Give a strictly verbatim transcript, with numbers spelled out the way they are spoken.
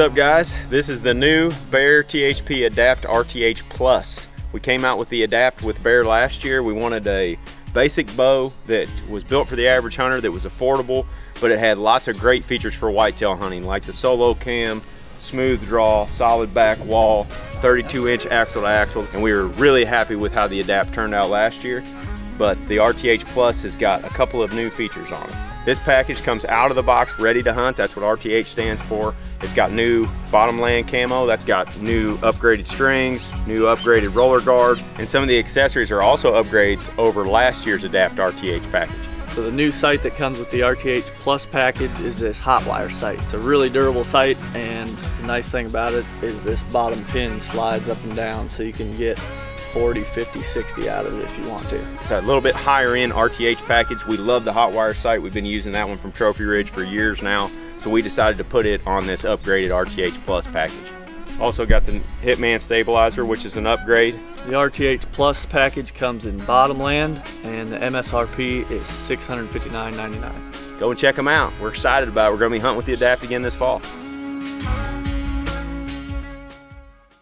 What's up, guys? This is the new Bear T H P Adapt R T H Plus. We came out with the Adapt with Bear last year. We wanted a basic bow that was built for the average hunter, that was affordable, but it had lots of great features for whitetail hunting, like the solo cam, smooth draw, solid back wall, thirty-two inch axle to axle, and we were really happy with how the Adapt turned out last year. But the R T H Plus has got a couple of new features on it. This package comes out of the box ready to hunt. That's what R T H stands for. It's got new Bottomlands Camo, that's got new upgraded strings, new upgraded roller guards, and some of the accessories are also upgrades over last year's Adapt R T H package. So the new sight that comes with the R T H Plus package is this Hotwire sight. It's a really durable sight, and the nice thing about it is this bottom pin slides up and down, so you can get forty, fifty, sixty out of it if you want to. It's a little bit higher end R T H package. We love the Hotwire sight. We've been using that one from Trophy Ridge for years now. So we decided to put it on this upgraded R T H Plus package. Also got the Hitman Stabilizer, which is an upgrade. The R T H Plus package comes in Bottomland, and the M S R P is six hundred fifty-nine ninety-nine. Go and check them out. We're excited about it. We're gonna be hunting with the Adapt again this fall.